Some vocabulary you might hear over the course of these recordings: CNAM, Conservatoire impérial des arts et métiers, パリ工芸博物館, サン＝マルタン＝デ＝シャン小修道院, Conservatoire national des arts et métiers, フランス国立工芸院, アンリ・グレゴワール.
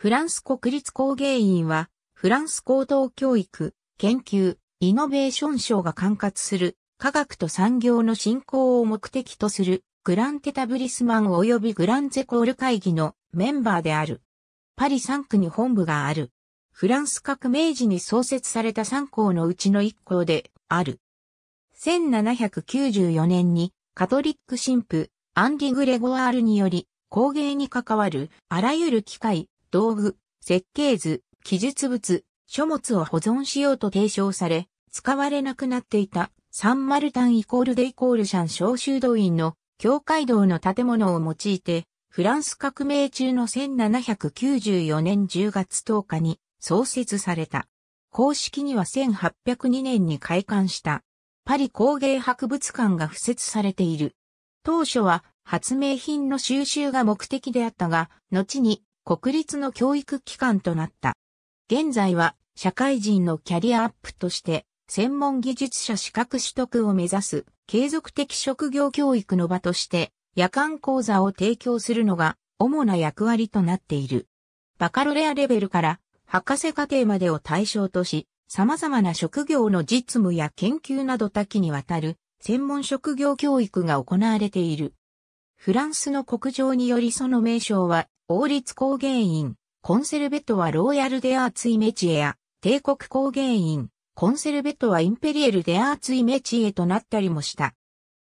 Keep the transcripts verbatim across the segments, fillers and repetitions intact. フランス国立工芸院は、フランス高等教育、研究、イノベーション省が管轄する、科学と産業の振興を目的とする、グラン・テタブリスマン及びグラン・ゼコール会議のメンバーである。パリさん区に本部がある。フランス革命時に創設されたさん校のうちのいっ校である。せんななひゃくきゅうじゅうよねんにカトリック神父、アンリ・グレゴワールにより、工芸に関わるあらゆる機械、道具、設計図、記述物、書物を保存しようと提唱され、使われなくなっていたサンマルタン=デ=シャン小修道院の教会堂の建物を用いて、フランス革命中のせんななひゃくきゅうじゅうよねんじゅうがつとおかに創設された。公式にはせんはっぴゃくにねんに開館したパリ工芸博物館が付設されている。当初は発明品の収集が目的であったが、後に国立の教育機関となった。現在は社会人のキャリアアップとして専門技術者資格取得を目指す継続的職業教育の場として夜間講座を提供するのが主な役割となっている。バカロレアレベルから博士課程までを対象とし、様々な職業の実務や研究など多岐にわたる専門職業教育が行われている。フランスの国情によりその名称は、王立工芸院、Conservatoire national des arts et métiersや、帝国工芸院、Conservatoire impérial des arts et métiersとなったりもした。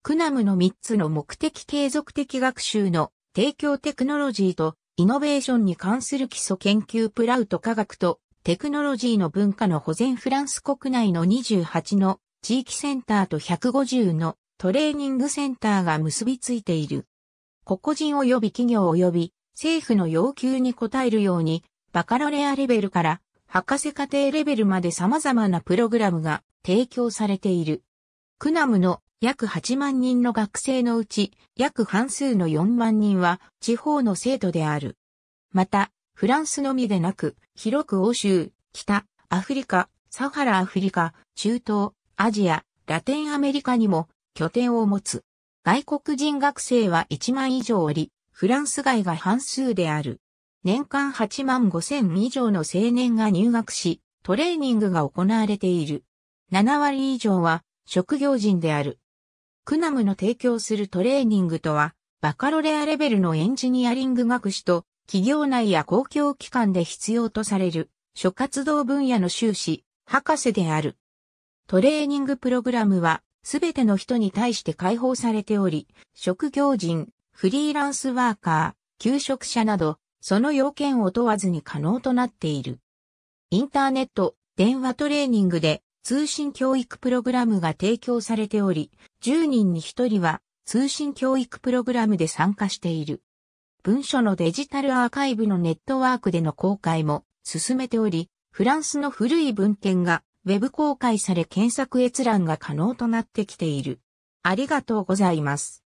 クナムのみっつの目的継続的学習の提供テクノロジーとイノベーションに関する基礎研究プラウト科学とテクノロジーの文化の保全フランス国内のにじゅうはちの地域センターとひゃくごじゅうのトレーニングセンターが結びついている。個々人及び企業及び政府の要求に応えるようにバカロレアレベルから博士課程レベルまで様々なプログラムが提供されている。クナムの約はちまんにんの学生のうち、約半数のよんまんにんは地方の生徒である。また、フランスのみでなく、広く欧州、北、アフリカ、サハラアフリカ、中東、アジア、ラテンアメリカにも拠点を持つ。外国人学生はいちまん以上おり、フランス外が半数である。年間はちまんごせん以上の青年が入学し、トレーニングが行われている。ななわり以上は職業人である。クナムの提供するトレーニングとは、バカロレアレベルのエンジニアリング学士と、企業内や公共機関で必要とされる、諸活動分野の修士、博士である。トレーニングプログラムは、すべての人に対して開放されており、職業人、フリーランスワーカー、求職者など、その要件を問わずに可能となっている。インターネット、電話トレーニングで、通信教育プログラムが提供されており、じゅうにんにひとりは通信教育プログラムで参加している。文書のデジタルアーカイブのネットワークでの公開も進めており、フランスの古い文献がウェブ公開され検索閲覧が可能となってきている。ありがとうございます。